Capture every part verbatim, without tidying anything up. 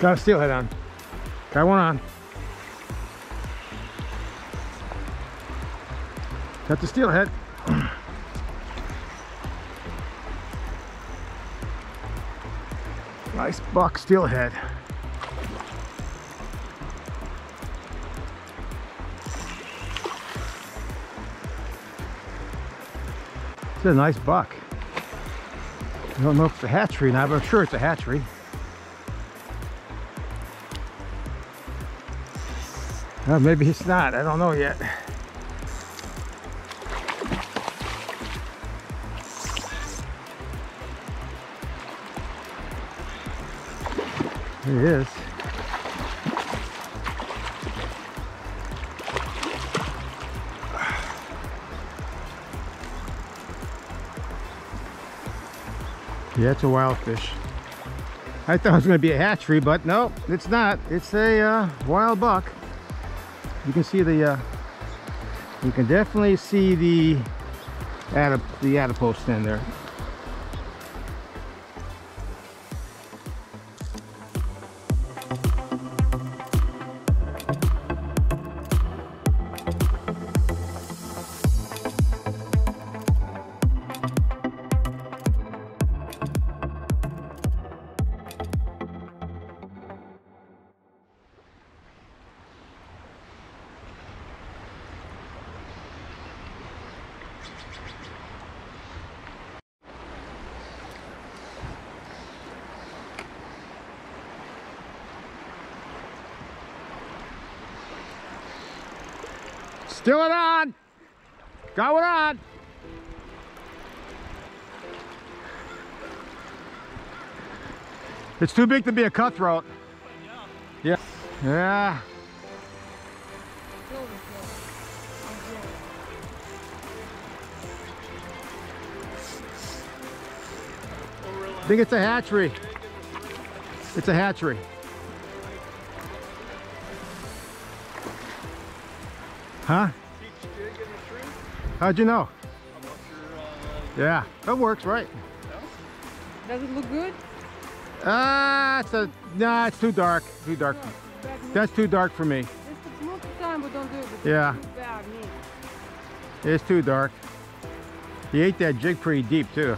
Got a steelhead on. Got one on. Got the steelhead. Nice buck steelhead. It's a nice buck. I don't know if it's a hatchery now, but I'm sure it's a hatchery. Well, maybe it's not. I don't know yet. There he is. Yeah, it's a wild fish. I thought it was going to be a hatchery, but no, it's not. It's a uh, wild buck. You can see the, uh, you can definitely see the, adip the adipose in there. Still it on! Got one on! It's too big to be a cutthroat. Yeah. Yeah. I think it's a hatchery. It's a hatchery. Huh? How'd you know? Yeah, that works, right? Does it look good? Ah, uh, it's a nah. It's too dark. Too dark. That's too dark for me. Yeah. It's too dark. He ate that jig pretty deep too.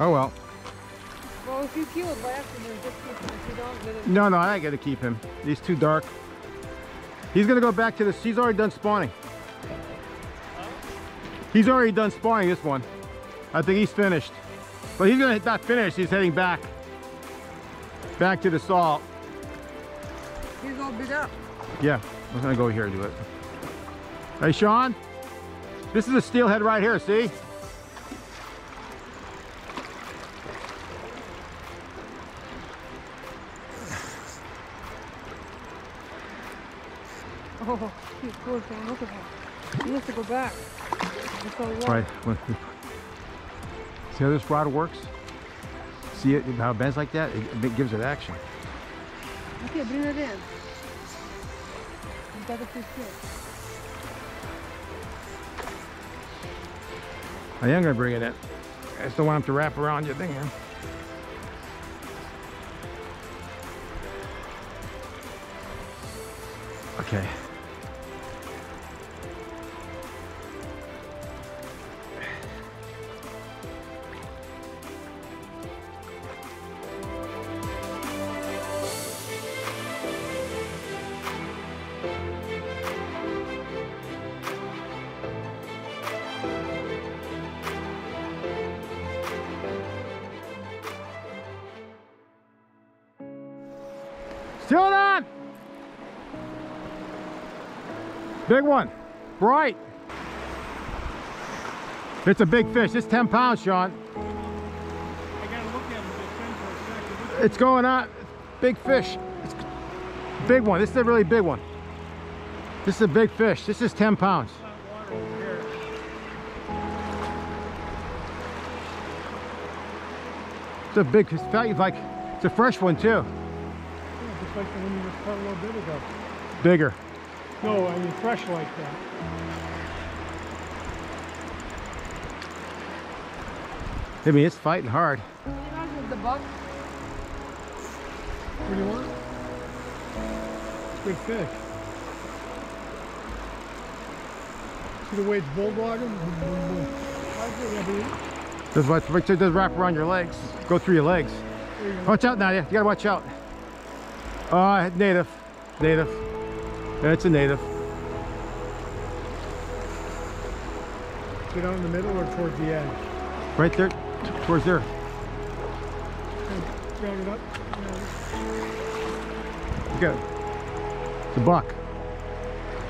Oh well. Well, if you kill it by accident, just keep him. If you don't, let it. No, no, I gotta keep him. He's too dark. He's gonna go back to this. He's already done spawning. He's already done spawning this one. I think he's finished. But he's gonna not finish. He's heading back. Back to the salt. He's all beat up. Yeah, I'm gonna go here and do it. Hey, Sean. This is a steelhead right here. See? Oh, he's gorging. Look at him. He has to go back. Right. See how this rod works? See it, how it bends like that? It, it gives it action. Okay, bring it in. You got to fish it. I am going to bring it in. I just don't want him to wrap around your thing here. Okay. Still on! Big one. Bright. It's a big fish. It's ten pounds, Sean. I gotta look at him for a second. It's going on. Big fish. It's big one. This is a really big one. This is a big fish. This is ten pounds. It's a big fish. Like, it's a fresh one, too. Just like the one you just caught a little bit ago. Bigger. No, I mean fresh like that. I mean, it's fighting hard. Can you not hit the buck? What do you want? It's a good fish. See the way it's bulldogging? Does what it does wrap around your legs. Go through your legs. You watch out, Nadia. You gotta watch out. Uh native. Native. That's a native. Get out in the middle or towards the edge? Right there. Towards there. Drag it up. Good. It's a buck.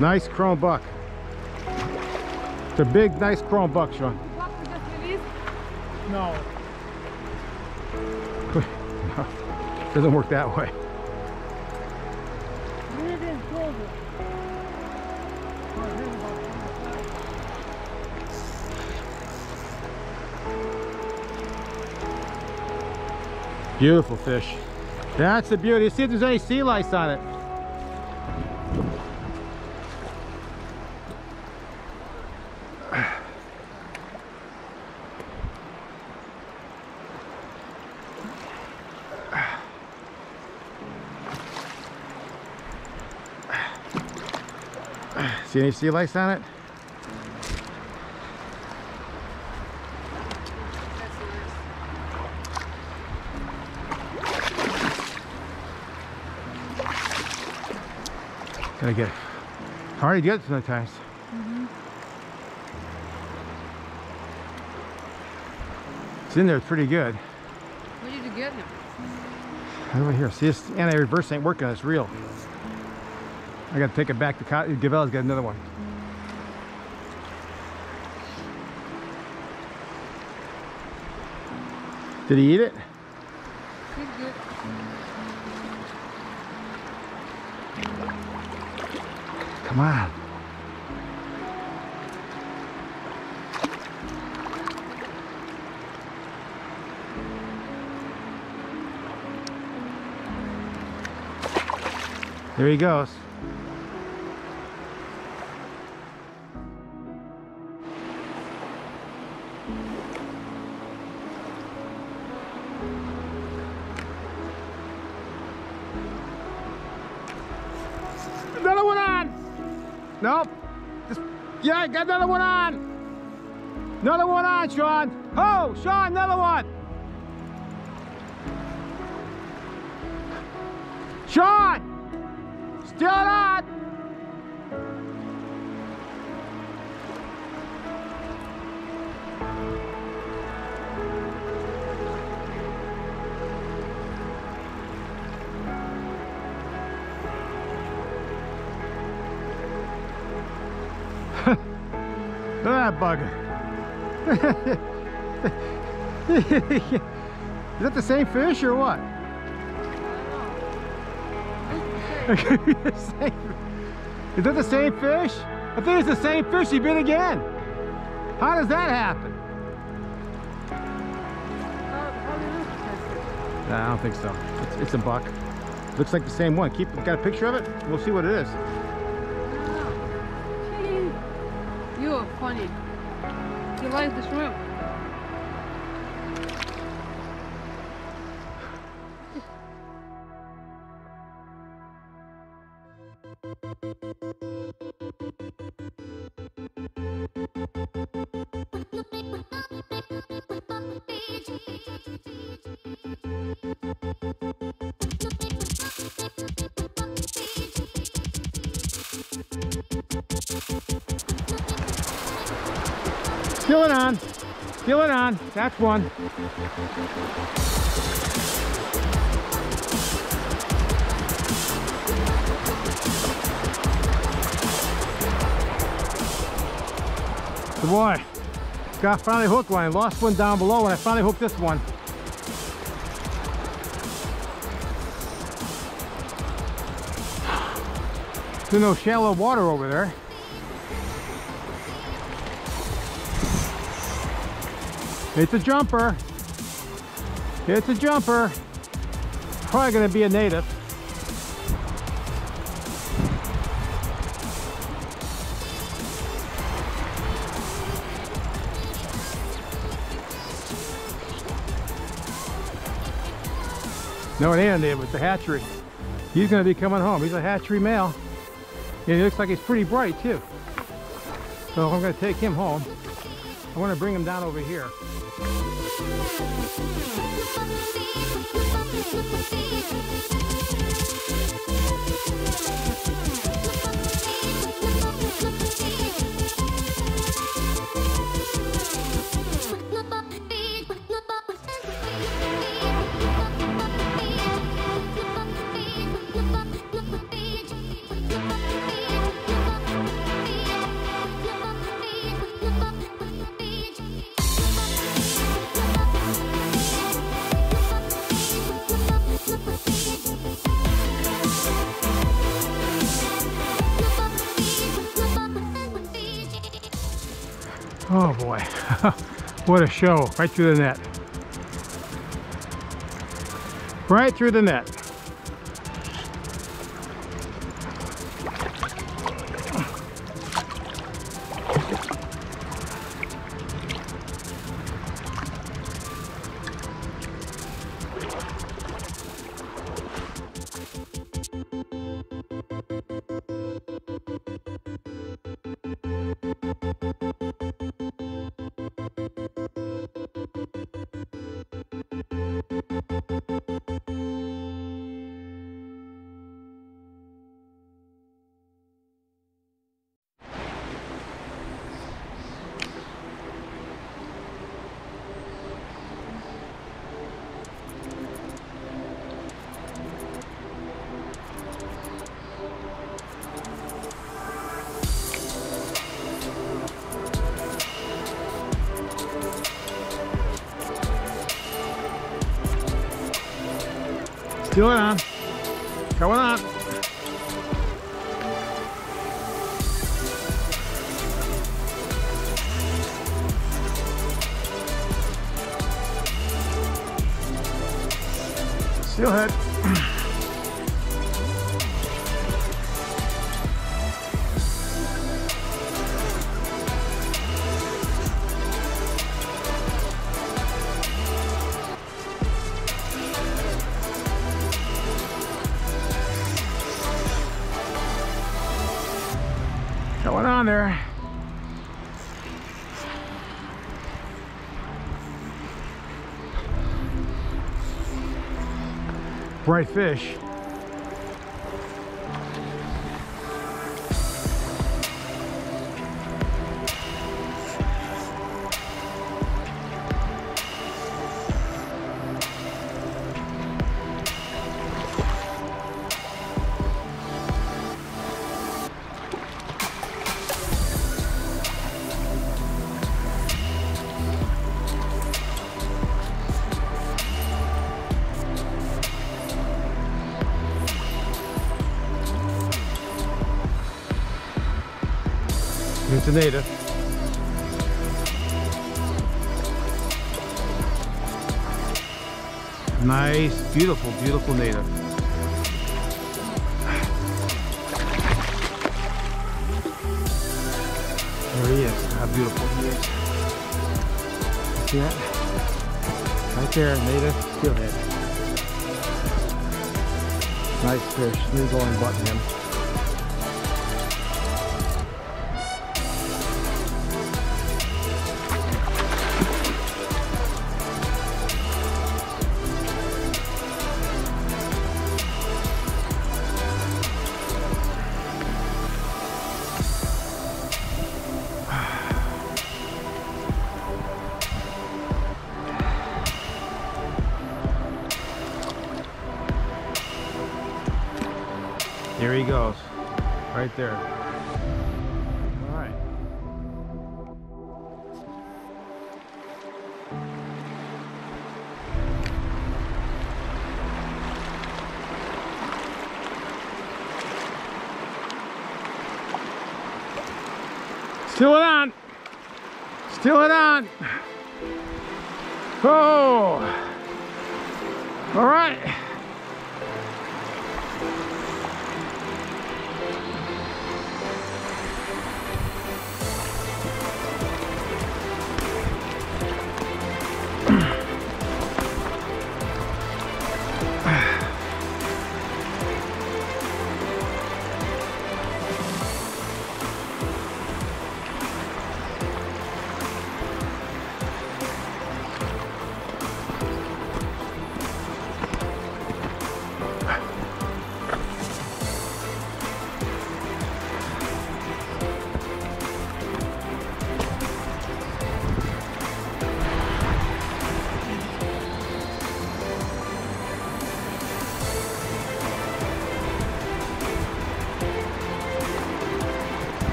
Nice chrome buck. It's a big, nice chrome buck, Sean. The buck we just released? No. It doesn't work that way. Beautiful fish. That's the beauty. See if there's any sea lice on it. See any sea lice on it? I get it. Hard to get sometimes. Mm-hmm. It's in there pretty good. Where did you get him? Over here. See, this anti-reverse ain't working on this reel. I gotta take it back to cotton. Gavel's got another one. Did he eat it? He's good. Come on. There he goes. Another one on! Nope. Just, yeah, I got another one on! Another one on, Sean! Oh, Sean, another one! Sean! Still on! Look at that bugger. Is that the same fish or what? Is that the same fish? I think it's the same fish he bit again. How does that happen? Nah, I don't think so. It's, it's a buck. Looks like the same one. Keep got a picture of it? We'll see what it is. You're funny. You like the shrimp. Still it on, still it on, that's one. Good boy, got finally hooked one, I lost one down below and I finally hooked this one. There's no shallow water over there. It's a jumper. It's a jumper. Probably gonna be a native. No, it ended with the hatchery. He's going to be coming home. He's a hatchery male. And he looks like he's pretty bright too. So I'm going to take him home. I want to bring him down over here. Oh boy, what a show, right through the net. Right through the net. Still on. Going on. Still hit. Going on there. Bright fish. It's a native. Nice, beautiful, beautiful native. There he is. How beautiful he is. See that? Right there, native steelhead. Nice fish. Let me go and button him. There he goes, right there. All right. Still it on. Still it on. Oh. All right. Ah.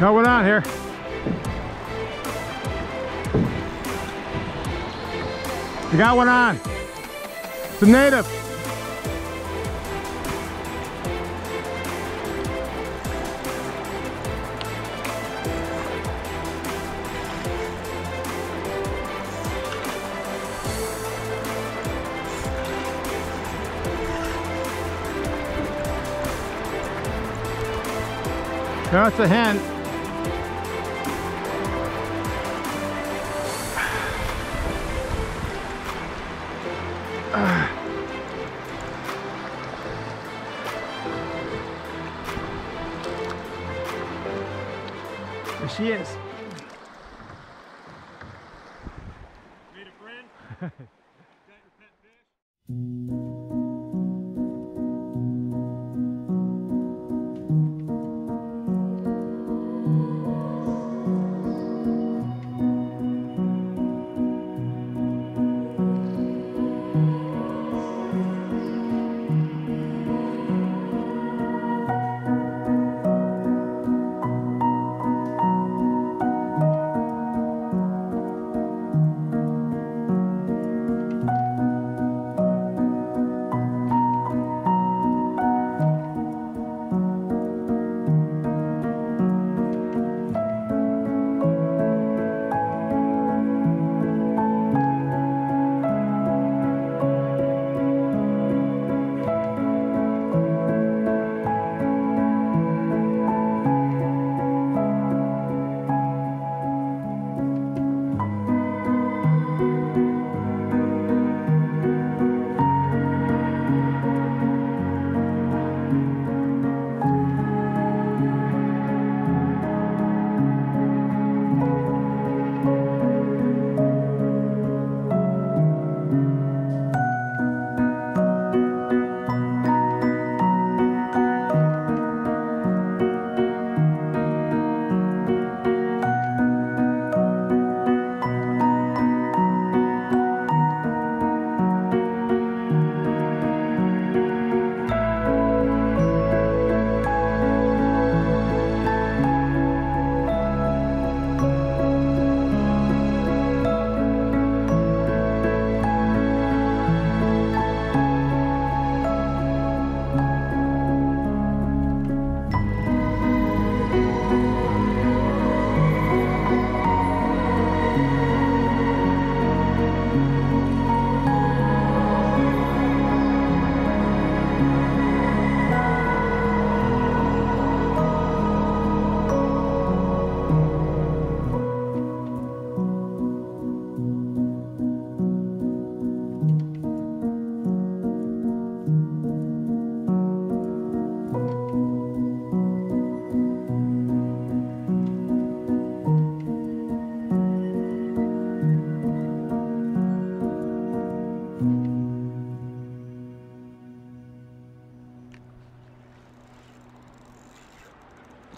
No, we're not here. We got one on. It's a native. That's a hen. There she is. Made a friend.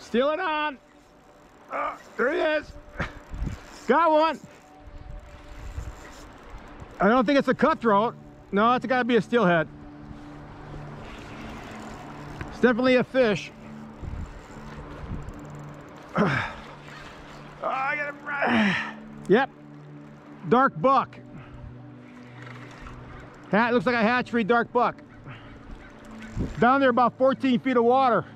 Still it on. Oh, there he is. Got one. I don't think it's a cutthroat. No, it's got to be a steelhead. It's definitely a fish. Oh, I got him. Yep. Dark buck. That looks like a hatchery dark buck. Down there about fourteen feet of water.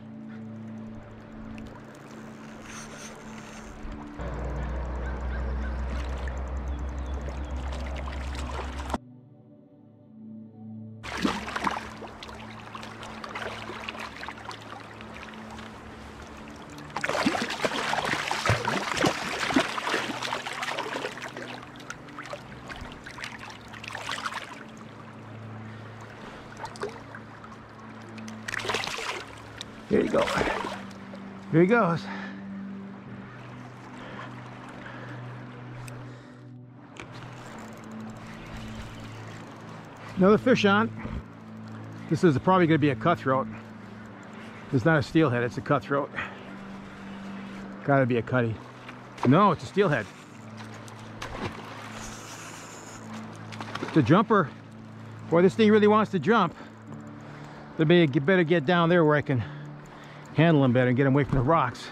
Here you go. Here he goes. Another fish on. This is probably going to be a cutthroat. It's not a steelhead, it's a cutthroat. Gotta be a cutty. No, it's a steelhead. It's a jumper. Boy, this thing really wants to jump. They better get down there where I can handle them better and get them away from the rocks.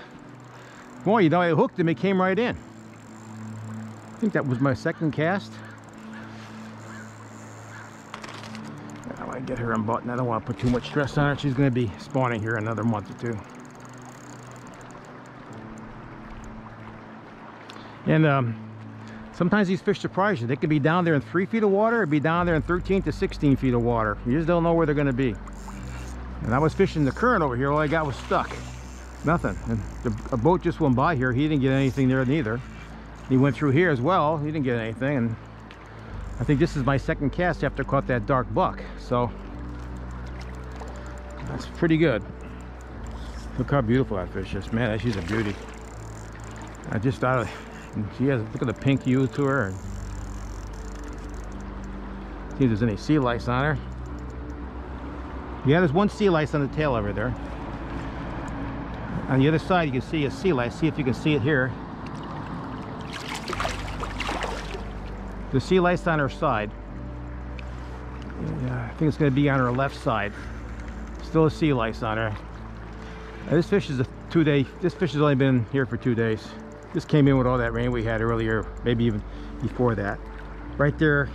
Boy, you know, I hooked him, it came right in. I think that was my second cast. I want to get her unbuttoned. I don't want to put too much stress on her. She's going to be spawning here another month or two. And um, sometimes these fish surprise you. They could be down there in three feet of water or be down there in thirteen to sixteen feet of water. You just don't know where they're going to be. And I was fishing the current over here. All I got was stuck. Nothing. And the, a boat just went by here. He didn't get anything there neither. He went through here as well. He didn't get anything. And I think this is my second cast after I caught that dark buck. So that's pretty good. Look how beautiful that fish is. Man, she's a beauty. I just thought of... And she has, look at the pink hue to her. And see if there's any sea lice on her. Yeah, there's one sea lice on the tail over there. On the other side, you can see a sea lice. See if you can see it here. The sea lice on her side. And, uh, I think it's going to be on her left side. Still a sea lice on her. Now, this fish is a two-day. This fish has only been here for two days. This came in with all that rain we had earlier, maybe even before that. Right there.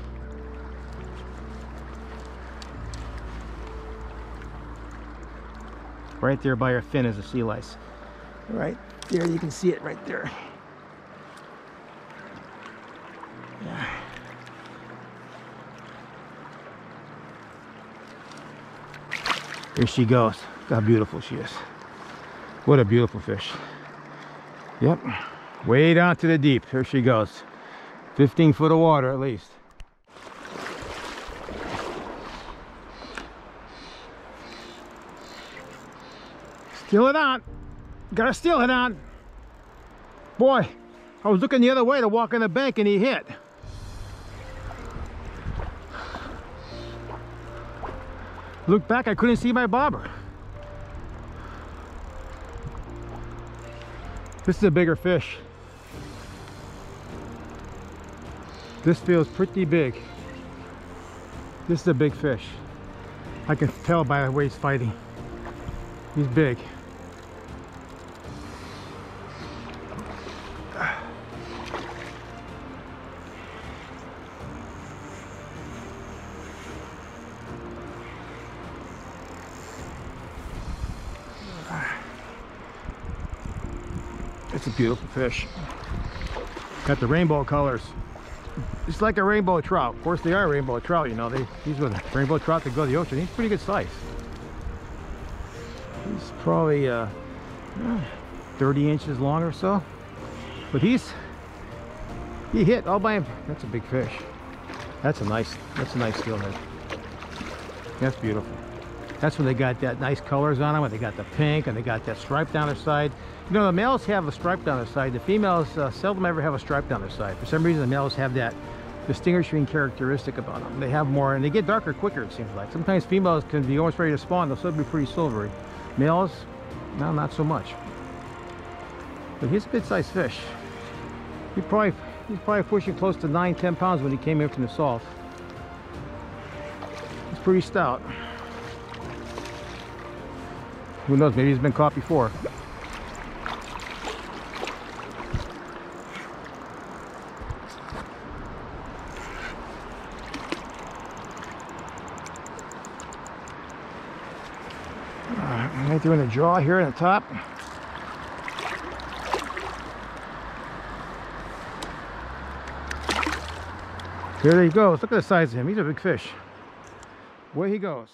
Right there by her fin is a sea lice. Right there, you can see it right there. Yeah. Here she goes. Look how beautiful she is. What a beautiful fish. Yep. Way down to the deep. Here she goes. fifteen foot of water at least. Steal it on. Gotta steal it on. Boy, I was looking the other way to walk on the bank and he hit. Looked back, I couldn't see my bobber. This is a bigger fish. This feels pretty big. This is a big fish. I can tell by the way he's fighting. He's big. It's a beautiful fish. Got the rainbow colors. It's like a rainbow trout. Of course, they are rainbow trout, you know. They, these were the rainbow trout that go to the ocean. He's pretty good size. He's probably uh, thirty inches long or so. But he's, he hit all by him. That's a big fish. That's a nice, that's a nice steelhead. That's beautiful. That's when they got that nice colors on them, when they got the pink and they got that stripe down their side. You know, the males have a stripe down their side. The females uh, seldom ever have a stripe down their side. For some reason, the males have that distinguishing characteristic about them. They have more, and they get darker quicker, it seems like. Sometimes females can be almost ready to spawn. They'll still be pretty silvery. Males, no, not so much. But he's a good-sized fish. He probably, he's probably pushing close to nine, ten pounds when he came in from the salt. He's pretty stout. Who knows, maybe he's been caught before. Uh, right through in the jaw here at the top. There he goes. Look at the size of him. He's a big fish. Away he goes.